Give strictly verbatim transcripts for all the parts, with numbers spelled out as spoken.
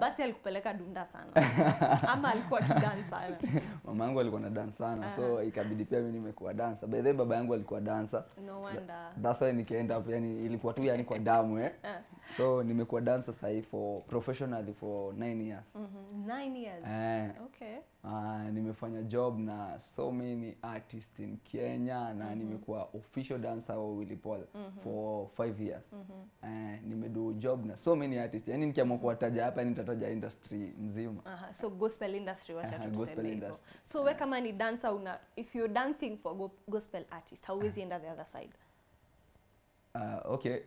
Basi alikupeleka dunda sana. Ama alikuwa kidance sana. Mamangu alikuwa na dance sana. Uh-huh. So ikabidi pia mimi nimekuwa dancer. By the way baba yangu alikuwa dancer. No wonder. That's why nikaenda hapo yani ilikuwa tu yani kwa damu eh. Uh-huh. So nimekuwa dancer sahi for professionally for nine years. Mhm. nine years. Eh. Okay. Ah uh, nimefanya job na so many artists in Kenya na mm-hmm. nimekuwa official dancer wa Willy Paul mm-hmm. for five years. Mm-hmm. Eh nimedo job na so many artists. Yani nikiamua kuwataja hapa ni tataja industry mzima. Aha, so gospel industry wacha uh-huh, gospel industry. So yeah. we kama ni dancer una if you're dancing for go, gospel artist, how is uh-huh. enda the other side? Ah uh, okay.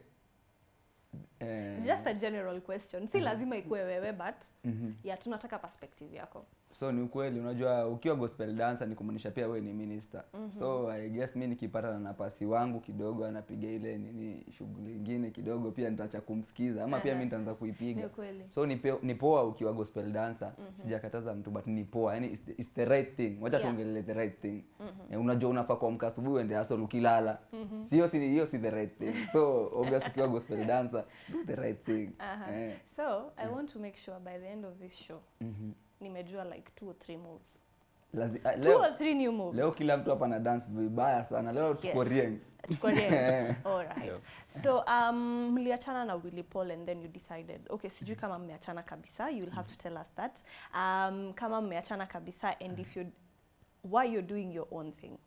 Uh, Just a general question. Si lazima ikuwe wewe but mm-hmm. ya tunataka perspective yako. So ni ukweli unajua ukiwa gospel dancer ni kumaanisha pia wewe ni minister. Mm-hmm. So I guess mimi nikipata na nafasi wangu kidogo anapiga ile nini shughuli nyingine kidogo pia nitaacha kumsikiza ama uh-huh. pia mimi nitaanza kuipiga. So ni poa ukiwa gospel dancer mm-hmm. sijakataza mtu but ni poa yani it's the, it's the right thing. Wacha yeah. tuongelee the right thing. Mm-hmm. Eh, unajua unafaa kuamka asubuhi uende asoro ukilala. Mm-hmm. Sio si hiyo si the right thing. So obviously ukiwa gospel dancer do the right thing. Uh-huh. eh. So I yeah. want to make sure by the end of this show mm-hmm. nimejua like two or three moves. Lazi, uh, leo, two or three new moves. Leo kila mtu hapa na dance vibaya sana. Leo yes. tuko rieng. Tuko rieng. All right. Yo. So um mliachana na Willy Paul and then you decided. Okay, sijui kama mmeachana kabisa, you'll have to tell us that. Um kama mmeachana kabisa and if you why you're doing your own thing.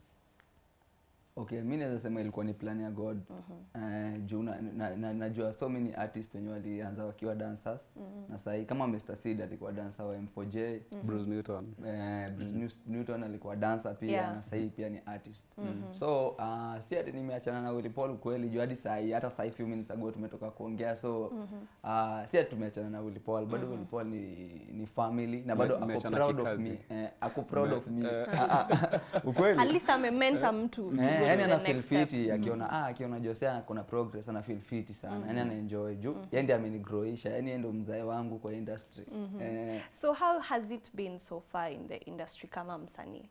Okay, mimi naweza sema ilikuwa ni plan ya God. Mm-hmm. Uh, juu na najua so many artists wenyewe walianza wakiwa dancers. Mm-hmm. Na sasa kama mister Cida alikuwa dancer wa M four J, mm-hmm. Bruce Newton. Eh, uh, Bruce Newton alikuwa dancer pia yeah. na sasa pia ni artist. Mm-hmm. So, uh, si hata nimeachana na Willy Paul kweli juu hadi sasa hata sasa few minutes ago tumetoka kuongea. So, mm-hmm. uh, si hata tumeachana na Willy Paul, bado mm-hmm. Willy Paul ni ni family na bado ako proud of me. Eh, ako proud of me. Ukweli. At least amementa mtu. Yani ana feel fit akiona ah akiona Jose kuna progress ana feel fit sana yani ana enjoy juu yeye ndiye amenigrowisha yani yeye ndo mzae wangu kwa industry. So how has it been so far in the industry kama msanii?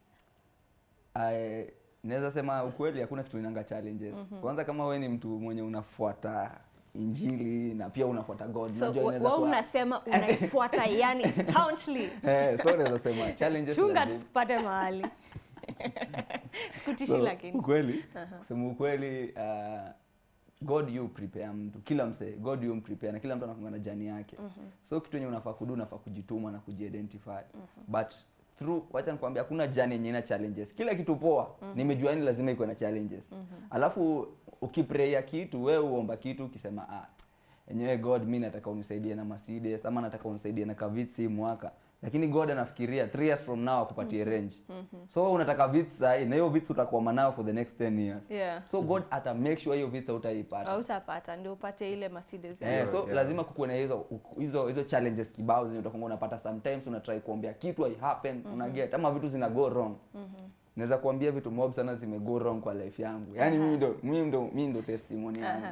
I naweza sema ukweli hakuna kitu inaanga challenges. Kwanza kama wewe ni mtu mwenye unafuata Injili na pia unafuata God unajua unaweza kwa. So unasema unaifuata yani staunchly. Eh so naweza sema challenges chunga tusipate mahali. Skutishi so, lakini. Ukweli. Uh-huh. Kusema ukweli uh, God you prepare mtu. Kila mse God you prepare na kila mtu anakuwa na journey yake. Uh-huh. So kitu yenye unafaa kudu unafaa kujituma na kujiidentify. Uh-huh. But through wacha nikwambia kuna journey yenye ina challenges. Kila kitu poa uh-huh. nimejua ni lazima iko na challenges. Uh-huh. Alafu ukipray kitu wewe uomba kitu ukisema ah yenyewe God mimi nataka unisaidie na Mercedes ama nataka unisaidie na Kavitsi mwaka. Lakini God anafikiria three years from now akupatie mm-hmm. range. Mm-hmm. So unataka vits sahi na hiyo vits utakuwa nao for the next ten years. Yeah. So God mm-hmm. ata make sure hiyo vits utaipata. Utapata ndio upate ile Mercedes. Eh yeah, yeah, so yeah. lazima kukuwe na hizo hizo hizo challenges kibao zenye utakuwa unapata sometimes una try kuombea kitu hai happen mm-hmm. una get ama vitu zina go wrong. Mm-hmm. Naweza kuambia vitu mob sana zime go wrong kwa life yangu. Yaani mimi ndo mimi ndo mimi ndo testimony yangu.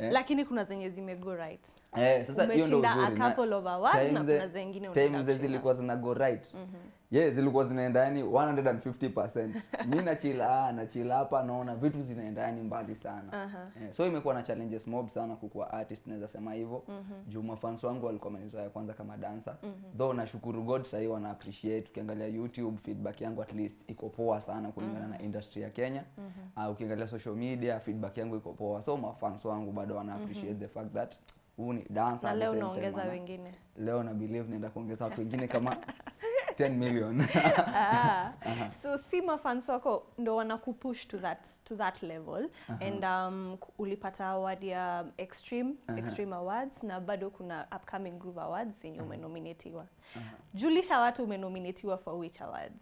Eh. Lakini kuna zenye zime go right. Eh sasa hiyo ndio nzuri. Umeshinda a couple of awards na kuna zingine unataka. Times zilikuwa zina go right. Mhm. Mm yes, zilikuwa zinaenda yani one hundred fifty percent. Mimi na chill ah na chill hapa naona vitu zinaenda yani mbali sana. Uh-huh. Eh, so imekuwa na challenges mob sana kukua artist naweza sema hivyo. Mm-hmm. Juma fans wangu walikuwa wamenizoea ya kwanza kama dancer. Mm-hmm. Though nashukuru God sasa hiyo wana appreciate ukiangalia YouTube feedback yangu at least iko poa sana kulingana mm-hmm. na industry ya Kenya. Mm-hmm. uh, ukiangalia social media feedback yangu iko poa. So mafans wangu bado wana appreciate mm-hmm. the fact that uni dancer leo naongeza wengine. Leo na believe naenda kuongeza watu wengine kama ten million. ah. uh-huh. So Sima fans wako ndo wanakupush to that to that level uh-huh. and um ulipata award ya Extreme uh-huh. Extreme Awards na bado kuna upcoming Groove Awards yenye umenominatiwa. Uh-huh. Julisha watu umenominatiwa for which awards?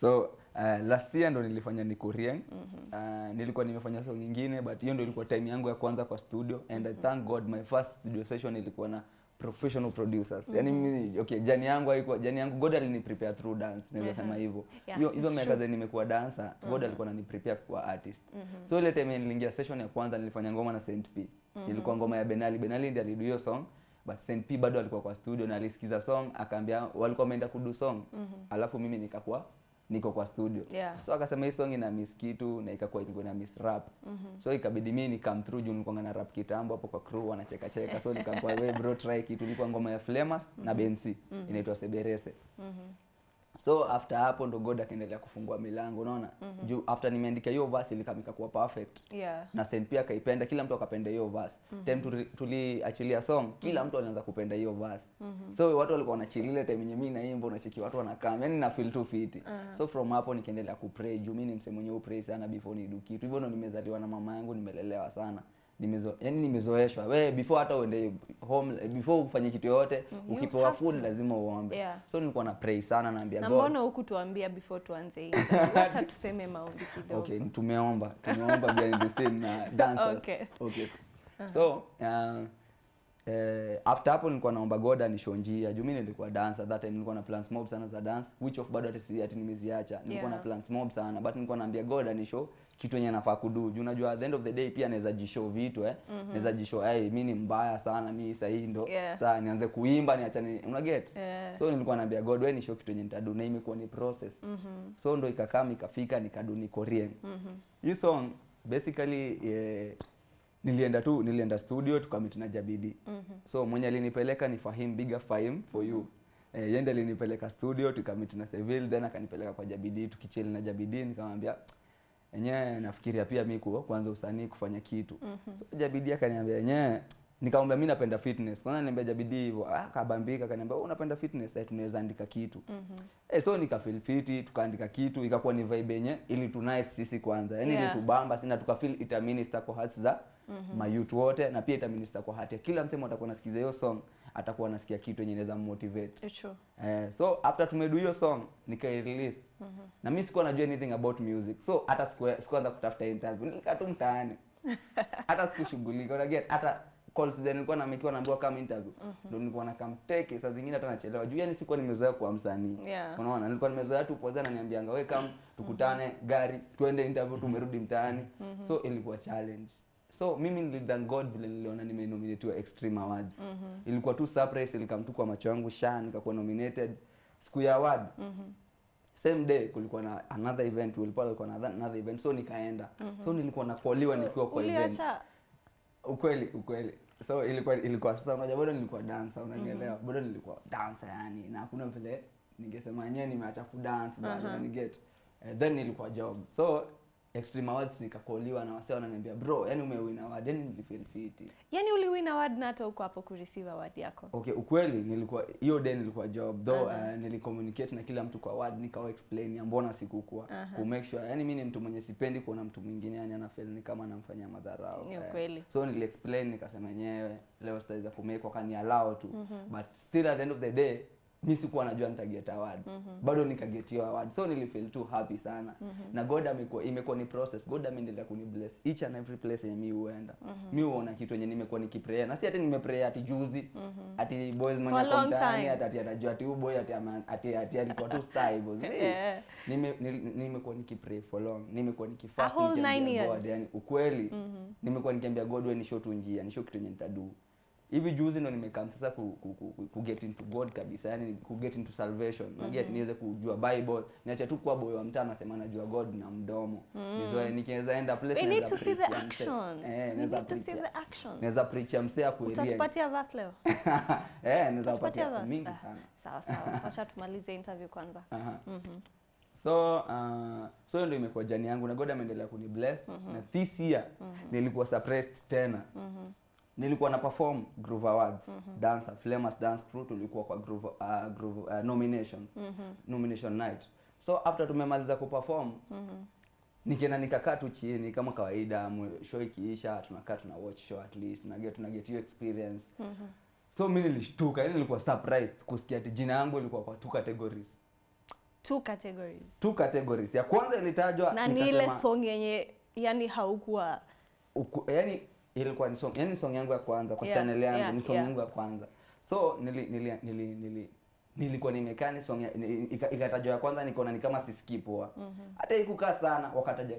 So uh, last year ndo nilifanya nikurieng. Uh-huh. Uh, nilikuwa nimefanya song nyingine but hiyo ndo ilikuwa time yangu ya kwanza kwa studio and I thank God my first studio session ilikuwa na professional producers. Mm-hmm. Yani mimi okay jani yangu haikuwa jani yangu God alini prepare through dance naweza mm-hmm. sema hivyo. Yeah, hiyo hizo miaka zangu nimekuwa dancer mm-hmm. God alikuwa ananiprepare kuwa artist. Mm-hmm. So ile time niliingia session ya kwanza nilifanya ngoma na Saint P. Mm-hmm. Ilikuwa ngoma ya Benali. Benali ndiye alidu hiyo song but Saint P bado alikuwa kwa studio na alisikiza song akaambia walikuwa wameenda kudu song. Mm-hmm. Alafu mimi nikakuwa niko kwa studio. Yeah. So akasema hii song ina miss kitu na ikakuwa ilikuwa ina miss rap. Mm -hmm. So ikabidi mimi ni come through juu nilikuwa ngana rap kitambo hapo kwa crew wanacheka cheka. So nikakuwa we bro try kitu ilikuwa ngoma ya Flamers mm -hmm. na B N C mm -hmm. inaitwa Seberese. Mhm. Mm so after hapo ndo God akaendelea kufungua milango unaona. Mm -hmm. Juu after nimeandika hiyo verse ilikamika kuwa perfect. Yeah. Na Saint P akaipenda, kila mtu akapenda hiyo verse. Mm -hmm. Time tuliachilia song, kila mtu alianza kupenda hiyo verse. Mm -hmm. So watu walikuwa wanachilile time yenye mimi naimba unacheki watu wanakaa. Yaani na feel too fit. Uh -huh. So from hapo nikaendelea kupray. Juu mimi ni msemo mwenye upray sana before ni do kitu. Hivyo ndo nimezaliwa na mama yangu, nimelelewa sana. Nimezo yani nimezoeshwa wewe before hata uende home before ufanye kitu yote ukipewa food lazima uombe. Yeah. So nilikuwa na pray sana naambia God. Na mbona huku tuambia before tuanze hii? Acha tuseme maombi kidogo. Okay, tumeomba. Tumeomba behind the scene na dancers. Okay. Okay. Uh-huh. So uh, eh after hapo nilikuwa naomba God anishonjia. Juu mimi nilikuwa dancer that time nilikuwa na plans mob sana za dance which of bado hata hata nimeziacha. Nilikuwa na plans mob sana but nilikuwa naambia God anisho kitu yenye nafaa kudu. Juu unajua at the end of the day pia naweza jishow vitu eh. Mm -hmm. Naweza jishow hey mimi ni mbaya sana mimi sasa hii ndo yeah. Sasa nianze kuimba niachane una get. Yeah. So nilikuwa naambia God wewe ni show kitu yenye nitadu na imekuwa ni process. Mm -hmm. So ndo ikakaa nikafika nikadu ni Korean. Mhm. Mm hii song basically eh, nilienda tu nilienda studio tukamit na Jabidi. Mm -hmm. So mwenye alinipeleka ni Fahim Bigger Fahim for you. Eh yenda alinipeleka studio tukamit na Seville then akanipeleka kwa Jabidi tukichele na Jabidi nikamwambia enye nafikiria pia mimi kuanza usanii kufanya kitu. Mm -hmm. So Jabidi akaniambia enye nikamwambia mimi napenda fitness. Kwanza niambia Jabidi hivyo akabambika akaniambia unapenda fitness sasa tunaweza andika kitu. Mm -hmm. Eh so nikafeel fit tukaandika kitu ikakuwa ni vibe yenye ili tunice sisi kwanza. Yaani yeah. Nitubamba sina tukafeel ita minister kwa hearts za mm -hmm. mayut wote na pia ita minister kwa heart. Kila msemo atakuwa anasikiza hiyo song atakuwa anasikia kitu yenye inaweza motivate. Sure. Eh so after tumedu hiyo song nika release. Mm -hmm. Na mimi sikuwa najua anything about music. So hata sikuanza kutafuta interview. Nikatu mtaani. Hata sikushughulika. Unaget hata calls zenu nilikuwa naambiwa naambiwa kama interview. Ndio mm -hmm. nilikuwa nakamteke saa zingine hata nachelewa. Juu yani sikuwa nimezoea kwa msanii. Yeah. Unaona nilikuwa nimezoea tu poza na niambianga wewe kama tukutane mm -hmm. gari twende interview tumerudi mtaani. Mm -hmm. So ilikuwa challenge. So mimi nilithank God vile niliona nimenominatiwa Extreme Awards. Mm -hmm. Ilikuwa tu surprise ilikamtu kwa macho yangu sha nikakuwa nominated siku ya award. Mm -hmm. Same day kulikuwa na another event Willy Paul alikuwa na another event so nikaenda. Mm -hmm. So nilikuwa nakoliwa nikiwa kwa event. Ukweli ukweli. So ilikuwa ilikuwa sasa unajua bado nilikuwa dancer unanielewa. Mm -hmm. Bado nilikuwa dancer yani na hakuna vile ningesema yenyewe nimeacha ku dance bado uh -huh. ni get. Uh, then nilikuwa job. So Extreme Awards nikakoliwa na wasee wananiambia bro yani umewin award yani nilifeel fit. Yani uliwin award na hata huko hapo ku receive award yako. Okay ukweli nilikuwa hiyo day nilikuwa job though uh -huh. uh, nilicommunicate na kila mtu kwa award nikao explain mbona sikukuwa uh -huh. ku make sure yani mimi ni mtu mwenye sipendi kuona mtu mwingine yani anafeel ni kama anamfanyia madharau. Ni ukweli. Uh, so nili explain nikasema nyewe leo sitaweza kumeko kani allow tu uh -huh. but still at the end of the day mimi sikuwa najua nitageta award. Mm -hmm. Bado nikagetiwa award. So nilifeel too happy sana. Mm -hmm. Na God amekuwa imekuwa ni process. God ameendelea kunibless each and every place yenye mimi huenda. Mm -hmm. Mimi huona kitu yenye nimekuwa nikipray. Na si ati nimepray ati juzi, mm -hmm. ati boys mwenye kontani, ati ati anajua ati huyu boy ati ati ati alikuwa tu style boys. Yeah. Nime nimekuwa nikipray for long. Nimekuwa nikifast nikiambia God yani ukweli. Mm -hmm. Nimekuwa nikiambia God wewe ni show tu njia, ni show kitu yenye nitadu. Hivi juzi ndo nimekam sasa ku, ku, ku, ku get into God kabisa yani ku get into salvation mm -hmm. Get niweze kujua Bible niacha tu kwa boy wa mtaa nasema najua God na mdomo mm -hmm. Nizoe nikiweza enda place na naweza preach eh naweza preach naweza preach msea kwa area utapatia verse leo eh naweza kupatia mingi sana sawa sawa acha tumalize interview kwanza mhm so uh, so ndio imekuwa jani yangu na God ameendelea kunibless mm -hmm. na this year mm -hmm. nilikuwa suppressed tena mm -hmm. Nilikuwa na perform Groove Awards mm -hmm. dancer Flamers dance crew tulikuwa kwa Groove uh, Groove uh, nominations mm -hmm. nomination night so after tumemaliza ku perform mm -hmm. Nikaenda nikakaa tu chini kama kawaida show ikiisha tunakaa tuna watch show at least na get tuna get hiyo experience mm -hmm. So mimi nilishtuka yani nilikuwa surprised kusikia ati jina yangu ilikuwa kwa two categories two categories two categories ya kwanza ilitajwa na ni ile song yenye yani haukuwa uku, yani ilikuwa ni song yani song yangu ya kwanza kwa yeah, channel yangu yeah, ni song yeah. yangu ya kwanza so nili nili nili nili, nilikuwa nimekani song ikatajwa ya kwanza niko na ni kama sisikipoa. Hata mm -hmm. ikukaa sana wakataja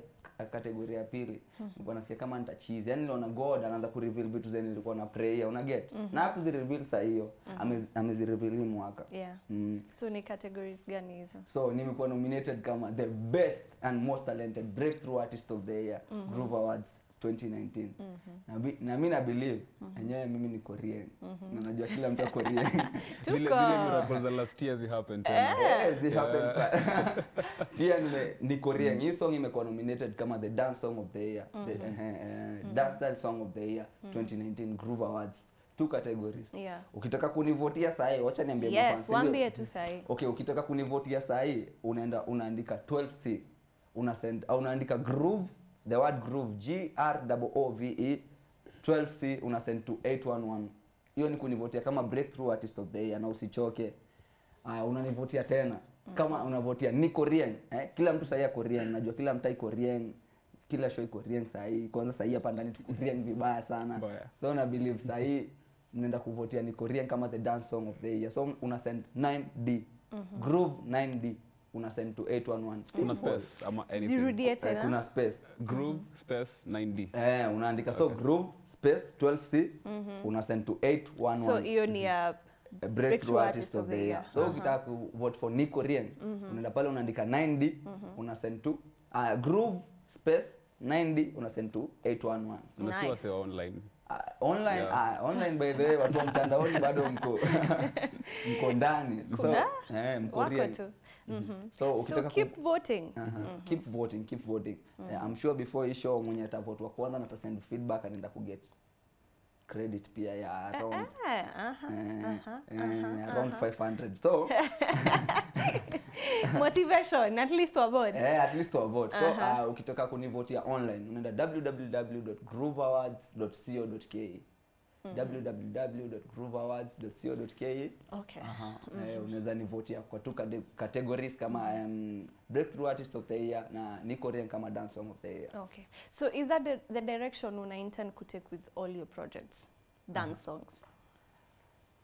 kategoria pili. Mm -hmm. Nilikuwa nasikia kama nitachizi. Yaani niliona God anaanza ku reveal vitu zeni nilikuwa na prayer, una get. Mm -hmm. Na hapo zireveal saa hiyo. Mm -hmm. Amezireveal ame mwaka. Yeah. Mm. So ni categories gani hizo? So nimekuwa nominated kama the best and most talented breakthrough artist of the year, mm -hmm. Groove Awards twenty nineteen. Mm -hmm. Na mimi na believe mm -hmm. enyewe mimi ni Korean. Mm -hmm. Na najua kila mtu Korean. Vile vile miracles the last year they happened. Yes, they happened. Pia ni Korean. Hii song imekuwa nominated kama the dance song of the year, mm -hmm. the uh, uh, mm -hmm. dance style song of the year twenty nineteen Groove Awards. Two categories. Yeah. Ukitaka kunivotia sahi, wacha niambie mfano. Yes, waambie tu sahi. Okay, ukitaka kunivotia sahi, unaenda unaandika twelve C. Una send unaandika Groove, the word Groove, G R O O V E, twelve C, una send to eight one one. Hiyo ni kunivotia kama breakthrough artist of the year, na usichoke. Uh, unanivotia tena. Mm. Kama unavotia ni Korean, eh? Kila mtu sahi ya Korean, najua kila mtai Korean, kila show Korean sahi. Kwanza sahi hapa ndani tu Korean vibaya sana. Boya. So na believe sahi mnaenda kuvotia ni Korean kama the dance song of the year. So una send nine D. Mm -hmm. Groove nine D. Una send to eight one one. Kuna space ama anything. Eh, kuna space. Groove space nine D. Eh, unaandika so okay. Groove space twelve C. Mm -hmm. Una send to eight one one. So hiyo ni ya breakthrough artist of the year. So ukitaka ku vote for ni Korean, unaenda pale unaandika nine D, una send to uh, Groove space nine D, una send to eight one one. Unasiwa sio online. Uh, online yeah. uh, online by the way watu mtandaoni bado mko mko ndani so eh mkoria tu. Mm-hmm. So, so keep voting. Uh-huh. Mm-hmm. Keep voting, keep voting. Mm-hmm. uh, I'm sure before you show mwenye atavote wa kwanza na send feedback and enda ku get credit pia ya around uh-huh. Uh-huh. Uh-huh. Uh-huh. Uh-huh. around five hundred. So motivation at least to avoid. Eh, at least to avote. So uh-huh. uh, ukitoka kunivote ya online unaenda w w w dot groove awards dot co dot k e. w w w dot groove awards dot co dot k e. Okay. Aha. Uh -huh. mm -hmm. Unaweza nivotia kwa tu categories kama um, breakthrough artist of the year na ni Korean kama dance song of the year. Okay. So is that the, the direction una intend to take with all your projects? Dance uh -huh. songs.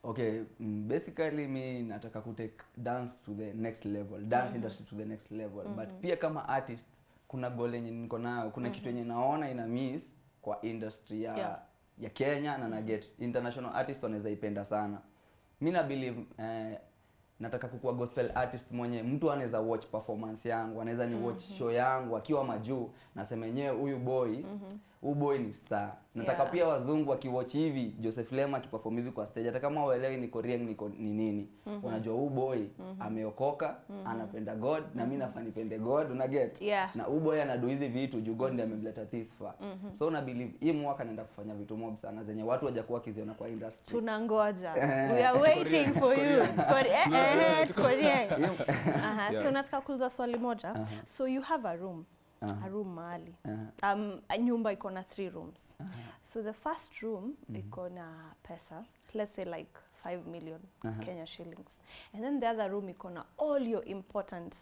Okay, basically me nataka ku take dance to the next level. Dance mm -hmm. industry to the next level. Mm -hmm. But pia kama artist kuna goal yenye niko nayo, kuna mm -hmm. kitu yenye naona ina miss kwa industry ya yeah. ya Kenya na na get international artists wanaweza ipenda sana. Mimi na believe eh, nataka kukuwa gospel artist mwenye mtu anaweza watch performance yangu, anaweza ni watch show yangu akiwa majuu na sema yenyewe huyu boy, huyu boy ni star. Nataka yeah. pia wazungu akiwatch hivi Joseph Lemma akiperform hivi kwa stage hata kama waelewi ni Korean ni, ni nini. Mm -hmm. Wanajua huyu boy mm -hmm. ameokoka, mm -hmm. anapenda God na mimi nafani pende God, una get. Yeah. Na huyu boy anadu hizi vitu juu God ndiye amemleta this far. Mm -hmm. So una believe hii mwaka naenda kufanya vitu mob sana zenye watu wajakuwa kiziona kwa industry. Tunangoja. We are waiting for you. Korean. Aha, so nataka kuuliza swali moja. Uh -huh. So you have a room. Uh -huh. A room mahali. Uh -huh. Um, a nyumba iko na three rooms. Uh -huh. So the first room mm -hmm. iko na pesa, let's say like five million uh -huh. Kenya shillings. And then the other room iko na all your important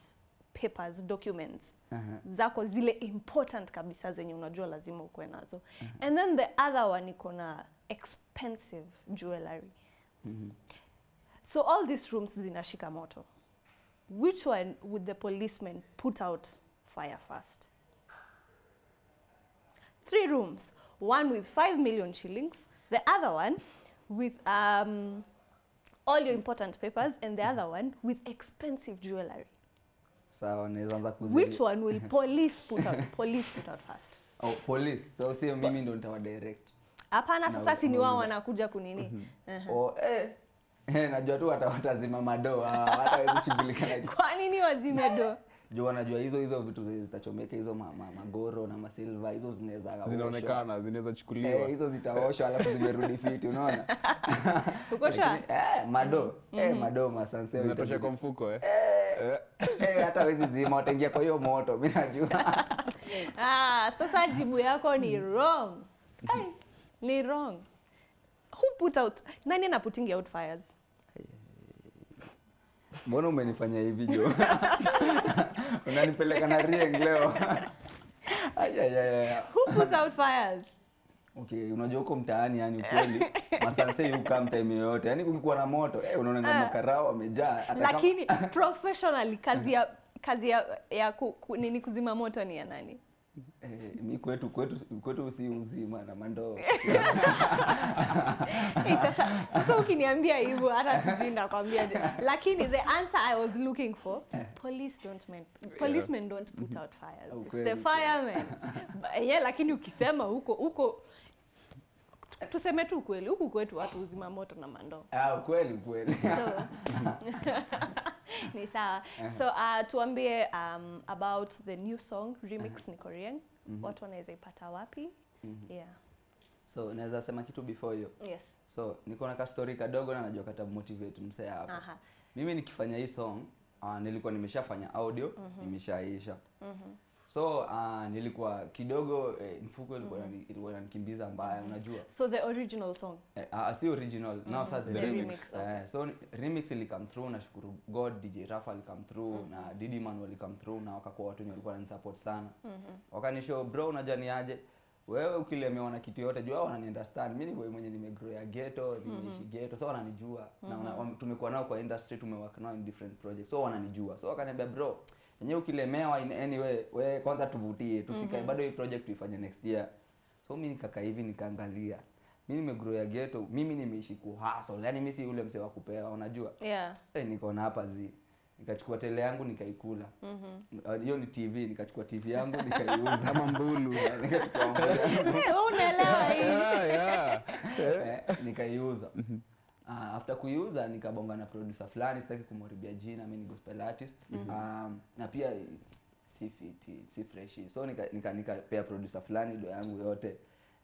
papers, documents. Uh -huh. Zako zile important kabisa zenye unajua lazima ukue nazo. Uh -huh. And then the other one iko na expensive jewelry. Mm -hmm. So all these rooms zinashika moto. Which one would the policeman put out fire first? Three rooms, one with five million shillings, the other one with um, all your important papers, and the other one with expensive jewelry. So, which one will police put out? Police put out first. Oh, police. So see, mimi don't have a direct. Hapana, sasa si ni wao wanakuja kunini. Oh, eh. Najua tu watazima madoa, hawataweza kushughulikana. Kwa nini wazime doa? Jua wanajua hizo hizo vitu zitachomeka, hizo magoro na masilva hizo zinaweza zinaonekana, zinaweza chukuliwa. Eh, hizo zitaoshwa alafu zimerudi fiti, unaona? Ukosha? Eh, madoa. Eh, madoa masanse. Zinatosha kwa mfuko eh. Eh, hata hizi zima utaingia kwa hiyo moto, mimi najua. Ah, sasa jibu yako ni wrong. Eh, ni wrong. Who put out? Nani na putting out fires? Mbona umenifanya hivi jo? Unanipeleka na ring leo. Who puts out fires? Okay, unajua huko mtaani yani kweli masanse yuko mtaime yote. Yaani ukikuwa na moto, eh unaona ngoma karao amejaa. Lakini professionally kazi ya kazi ya, ya ku, ku, nini kuzima moto ni ya nani? Eh mimi kwetu kwetu kwetu si uzima na mandoo. Sasa sasa ukiniambia hivyo hata sijui nakwambia. Lakini the answer I was looking for, police don't men, policemen don't put out fires. Okay, the firemen. Yeah, lakini ukisema huko huko tuseme tu kweli huko kwetu watu uzima moto na mandoo. Ah kweli kweli. So ni sawa. So uh, tuambie um, about the new song remix ni Korean. Mm -hmm. Watu wanaweza ipata wapi? Mm -hmm. Yeah. So naweza sema kitu before hiyo. Yes. So niko na ka story kadogo na najua kata motivate msee hapo. Aha. Mimi nikifanya hii song uh, nilikuwa nimeshafanya audio, mm -hmm. nimeshaisha. Mhm. Mm so uh, nilikuwa kidogo eh, mfuko ilikuwa mm -hmm. inanikimbiza mbaya unajua. So the original song. Eh, uh, si original. Mm -hmm. Now sasa the, the remix. remix okay. eh, so remix ili come through na shukuru God D J Raphael come through mm -hmm. na Didi Manuel come through na wakakuwa watu walikuwa wananisupport sana. Mm -hmm. Wakanisho bro unajua ni aje. Wewe ukilemewa na kitu yote jua wanani understand. Mimi ndio mwenye nimegrow ya ghetto, nimeishi mm -hmm. ghetto. So wananijua mm -hmm. na wana, tumekuwa nao kwa industry, tumework nao in different projects. So wananijua. So wakaniambia bro nyewe ukilemewa in any way we kwanza tuvutie tusikae mm -hmm. bado hii project tuifanye next year. So mimi nikakaa hivi nikaangalia mimi nimegrow ya ghetto, mimi nimeishi ku hustle yani mimi si yule msee wa kupewa unajua. Yeah. Eh niko na hapa zi nikachukua tele yangu nikaikula. Mhm. Mm hiyo ni T V nikachukua T V yangu nikaiuza kama mbulu nikachukua mbulu. Wewe unaelewa hii. Yeah. Nikaiuza. Mhm. Uh, after kuiuza nikabonga na producer fulani sitaki kumharibia jina mimi ni gospel artist. Mm -hmm. Um, na pia si fit si fresh so nika nika, nika pair producer fulani do yangu yote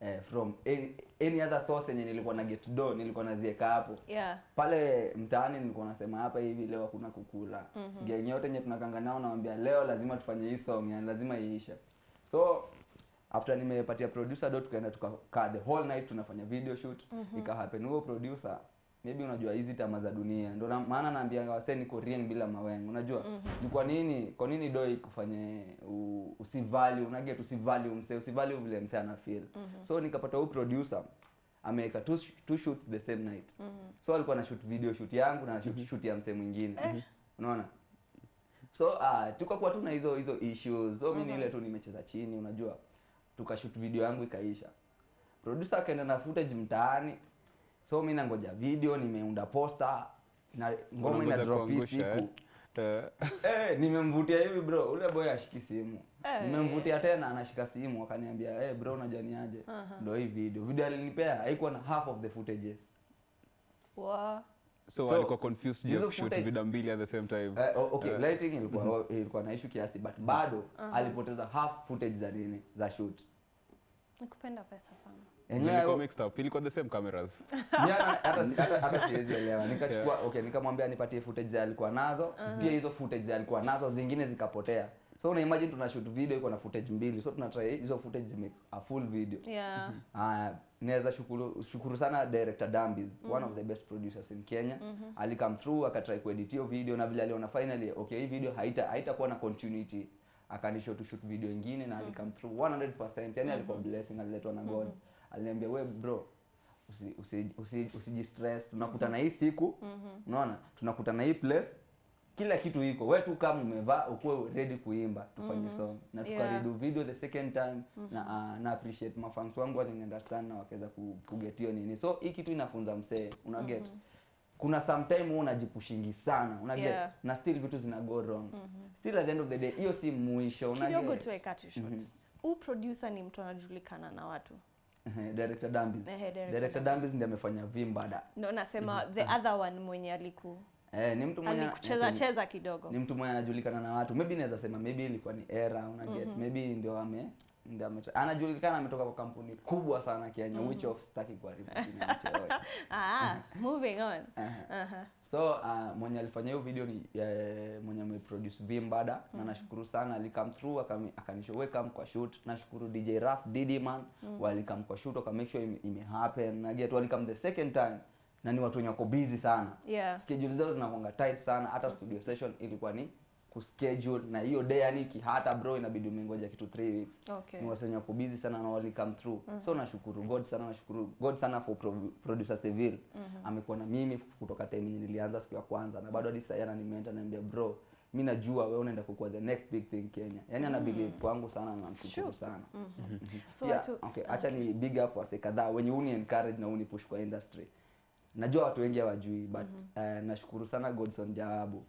eh, from any, any other source yenye nilikuwa na get do nilikuwa nazieka hapo. Yeah. Pale mtaani nilikuwa nasema hapa hivi leo hakuna kukula. Mm -hmm. Genye yote yenye tunakanga nao naambia leo lazima tufanye hii song yani lazima iishe. So after nimepatia producer do tukaenda tukakaa the whole night tunafanya video shoot. Mm -hmm. Ika happen huo producer maybe unajua hizi tamaa za dunia ndio na, maana naambianga wase ni Korean bila mawengo unajua. Mm -hmm. Ni kwa nini kwa nini doi kufanye usivali unaget usivali umse usivali vile mse ana feel. Mm -hmm. So nikapata huyu producer ameweka two, two shoots the same night. Mm -hmm. So alikuwa na shoot video shoot yangu na shoot, shoot ya mse mwingine. Mm -hmm. Unaona so ah uh, tukakuwa tuna hizo hizo issues so mimi mm -hmm. ile tu nimecheza chini unajua tukashoot video yangu ikaisha producer akaenda na footage mtaani. So mimi nangoja video nimeunda poster na ngoma ina drop hii siku. Eh nimemvutia hivi bro ule boy ashiki simu. Hey. Nimemvutia tena anashika simu akaniambia eh hey, bro unajua ni aje. Uh -huh. Ndio hii video. Video alinipea haikuwa na half of the footages. Wow. So, so alikuwa confused je shoot video mbili at the same time. Uh, okay uh. Lighting ilikuwa mm -hmm. ilikuwa na issue kiasi but bado uh -huh. alipoteza half footage za nini za shoot. Nikupenda pesa sana. Enyewe kwa mixed up ilikuwa the same cameras. Yeah, hata hata siwezi elewa. Nikachukua yeah. Okay, nikamwambia nipatie footage zile alikuwa nazo. Uh -huh. Pia hizo footage zile alikuwa nazo zingine zikapotea. So una imagine tuna shoot video iko na footage mbili. So tuna try hizo footage make a full video. Yeah. Ah, naweza shukuru shukuru sana Director Dambis, mm -hmm. one of the best producers in Kenya. Mm -hmm. Ali come through akatry kuedit hiyo video na vile aliona finally okay hii video haita haitakuwa na continuity. Akanisho tu shoot video nyingine na mm -hmm. ali come through one hundred percent. Yani mm -hmm. alikuwa blessing aliletwa na God. Mm -hmm. Aliniambia we bro usi usi usi, usi stress tunakutana hii siku. Mm -hmm. Unaona tunakutana hii place kila kitu iko wewe tu kama umevaa uko ready kuimba tufanye mm -hmm. song na tukaredo. Yeah. Video the second time. Mm -hmm. Na uh, na appreciate mafans wangu wale understand na wakaweza kugetio nini so hii kitu inafunza msee una get. Mm -hmm. Kuna sometime unajipushingi sana una get. Yeah. Na still vitu zina go wrong. Mm -hmm. Still at the end of the day hiyo si mwisho una get kidogo tu ikatu short. Mm -hmm. U producer ni mtu anajulikana na watu. Director Dambis. Hey, Director, Director Dambis ndiye amefanya vimbada. No nasema the other one mwenye aliku. Eh ni mtu mwenye alikucheza cheza kidogo. Ni mtu mwenye anajulikana na watu. Maybe naweza sema maybe ilikuwa ni era una get. Mm -hmm. Maybe ndio ame ndio anajulikana ametoka kwa kampuni kubwa sana Kenya. Mm -hmm. Which of staki kwa ripoti. Ah, moving on. Aha. Uh -huh. So uh, mwenye alifanya hiyo video ni uh, mwenye ameproduce vimbada. Mm -hmm. Na nashukuru sana ali come through akanishoweka kwa shoot. Nashukuru D J Raf Didi man. Mm -hmm. Wali come kwa shoot waka make sure ime, ime happen na get wali come the second time na ni watu wenye wako busy sana. Yeah. Schedule zao zinakuwa tight sana hata studio session ilikuwa ni kuschedule na hiyo day ya Niki hata bro inabidi umengoja kitu three weeks. Okay. Ni wasenya ku busy sana na wali come through. Mm -hmm. So nashukuru God sana, nashukuru God sana for pro producer Seville. Mm -hmm. Amekuwa na mimi kutoka time nilianza siku ya kwanza na bado hadi sasa yana nimeenda niambia bro mimi najua wewe unaenda kukuwa the next big thing Kenya. Yaani ana believe kwangu sana na mshukuru sana. Mm -hmm. So yeah, to, okay, acha ni big up wase kadhaa wenye uni encourage na uni push kwa industry. Najua watu wengi hawajui but mm -hmm. uh, nashukuru sana Godson Jabbu.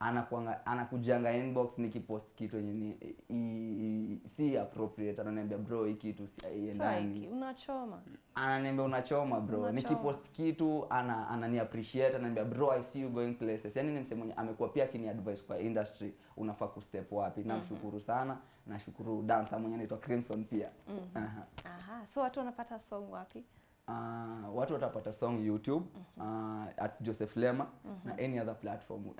Anakuanga anakujanga inbox nikipost kitu yenye ni si appropriate ananiambia bro hiki kitu siendani unachoma ananiambia unachoma bro nikipost kitu ana anani appreciate ananiambia bro I see you going places. Yani ni msemo amekuwa pia kini advice kwa industry unafaa ku step wapi. mm -hmm. Namshukuru sana, nashukuru dancer mwenye anaitwa Crimson pia. mm -hmm. Aha. Aha, so watu wanapata song wapi? Uh, watu watapata song YouTube, uh, at Joseph Lemma, mm -hmm. na any other platform. Uh,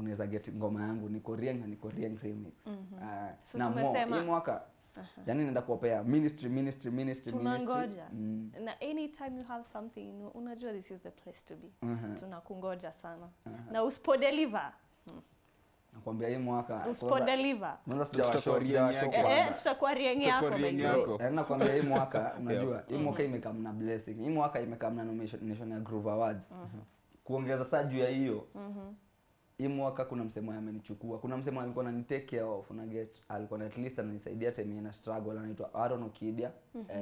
unaweza get ngoma yangu ni Korean na ni Korean remix. Mm -hmm. Uh, so na tumesema hii mwaka. Uh -huh. Yani nenda kuwapea ministry ministry ministry tunangoja. Ministry. Tunangoja. Mm. Na anytime you have something you know, unajua this is the place to be. Uh -huh. Tunakungoja sana. Uh -huh. Na usipo deliver. Hmm. Nakwambia hii mwaka usipo deliver mwanza sijawashoria yako. Eh, tutakuwa riengi yako mengi. Na nakwambia hii mwaka unajua hii mwaka imekam na blessing, hii mwaka imekam na nomination ya Groove Awards. Kuongeza saa juu ya hiyo, hii mwaka kuna msemo amenichukua, kuna msemo alikuwa ananitake care of una get, alikuwa at least ananisaidia time na struggle, anaitwa Aaron Okidia,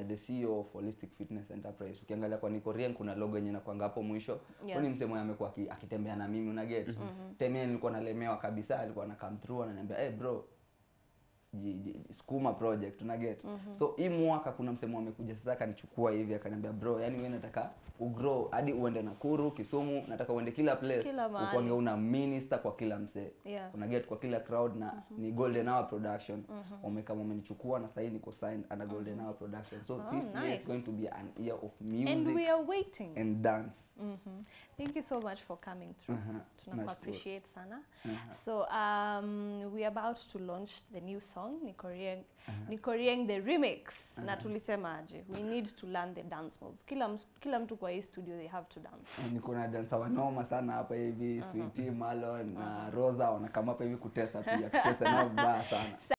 the C E O of Holistic Fitness Enterprise. Ukiangalia kwa Nikorean kuna logo yenye inakuanga hapo mwisho. Huyo ni msemo amekuwa akitembea na mimi una get. Time nilikuwa nalemewa kabisa, alikuwa ana come through ananiambia eh bro skuma project una get. So hii mwaka kuna msemo amekuja sasa akanichukua hivi akaniambia bro yani wewe nataka ugrow hadi uende Nakuru, Kisumu, nataka uende kila place ukoange una minister kwa kila mse. Yeah. Una get kwa kila crowd na mm -hmm. ni Golden Hour Production. Mm -hmm. Wameka wamenichukua na sasa hivi niko signed under Golden Hour Production. So oh, this nice. Year is going to be an year of music and we are waiting and dance. Mm -hmm. Thank you so much for coming through. Uh -huh. Tuna appreciate sana. Uh -huh. So um we are about to launch the new song ni Korean, uh -huh. ni Korean the remix. Uh -huh. Na tulisemaje we need to learn the dance moves. Kila kila mtu kwa hii studio they have to dance. Niko na dancer wanoma sana hapa hivi. Uh -huh. Sweetie Malon na uh -huh. Rosa wana kama hapa hivi kutesta pia kutesta nao baa sana.